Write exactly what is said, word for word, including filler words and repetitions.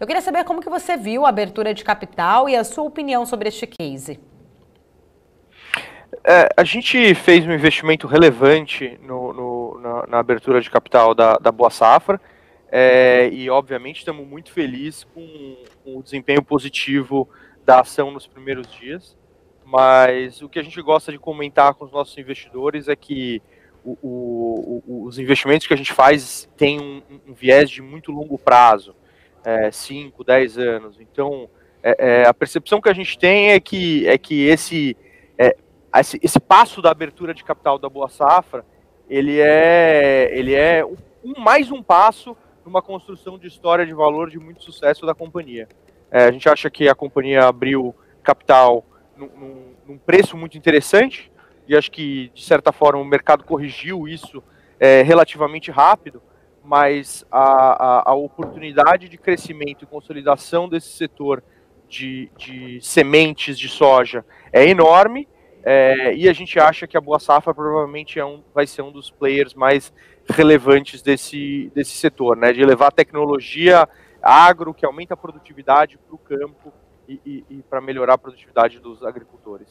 Eu queria saber como que você viu a abertura de capital e a sua opinião sobre este case. É, a gente fez um investimento relevante no, no, na, na abertura de capital da, da Boa Safra é, e, obviamente, estamos muito felizes com, com o desempenho positivo da ação nos primeiros dias, mas o que a gente gosta de comentar com os nossos investidores é que o, o, o, os investimentos que a gente faz têm um, um viés de muito longo prazo, cinco, dez anos. Então, é, é, a percepção que a gente tem é que, é que esse... É, Esse, esse passo da abertura de capital da Boa Safra, ele é, ele é um, mais um passo numa construção de história de valor de muito sucesso da companhia. É, a gente acha que a companhia abriu capital num, num, num preço muito interessante e acho que, de certa forma, o mercado corrigiu isso é, relativamente rápido, mas a, a, a oportunidade de crescimento e consolidação desse setor de, de sementes de soja é enorme. É, e a gente acha que a Boa Safra provavelmente é um, vai ser um dos players mais relevantes desse, desse setor, né? De levar tecnologia agro, que aumenta a produtividade para o campo e, e, e para melhorar a produtividade dos agricultores.